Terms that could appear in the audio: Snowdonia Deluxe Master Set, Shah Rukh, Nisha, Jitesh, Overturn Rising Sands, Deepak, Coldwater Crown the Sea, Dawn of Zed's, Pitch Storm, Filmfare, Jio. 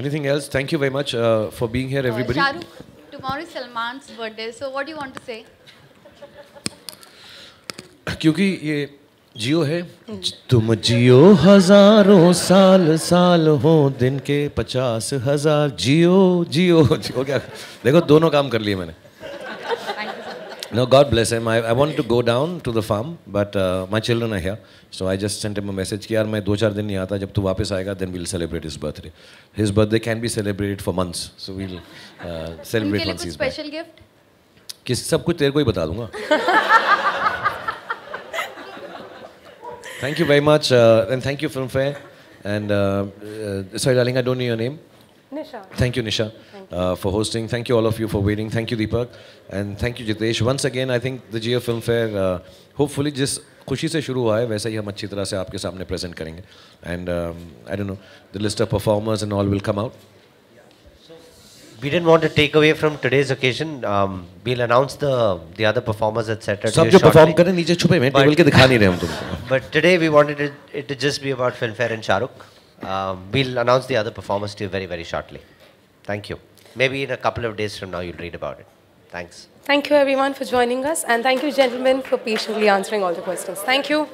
Anything else? Thank you very much for being here, everybody. Shah Rukh, tomorrow is Salman's birthday. So what do you want to say? क्योंकि ये जियो है तुम जियो हजारों साल साल हो दिन के 50,000 जियो जियो जियो क्या देखो दोनों काम कर लिए मैंने No, God bless him. I want to go down to the farm, but my children are here, so I just sent him a message कि यार मैं 2-4 दिन नहीं आता जब तू वापस आएगा then we'll celebrate his birthday. His birthday can be celebrated for months, so we'll celebrate once he's back. Special gift? किस सब कुछ तेरे को ही बता दूँगा. Thank you very much, and thank you, Filmfare. And sorry, darling, I don't know your name. Nisha. Thank you, Nisha, thank you. For hosting. Thank you, all of you, for waiting. Thank you, Deepak, and thank you, Jitesh. Once again, I think the Jio Filmfare, hopefully, just खुशी से शुरू हुआ है, वैसा ही हम अच्छी तरह से आपके सामने प्रेजेंट करेंगे. And I don't know, the list of performers and all will come out. We didn't want to take away from today's occasion. We'll announce the other performers, etc. सब जो perform करें नीचे छुपे हैं टेबल के दिखा नहीं रहे हम तुमको. But today we wanted it to just be about Filmfare and Shah Rukh. We'll announce the other performers to you very shortly. Thank you. Maybe in a couple of days from now you'll read about it. Thanks. Thank you everyone for joining us, and thank you gentlemen for patiently answering all the questions. Thank you.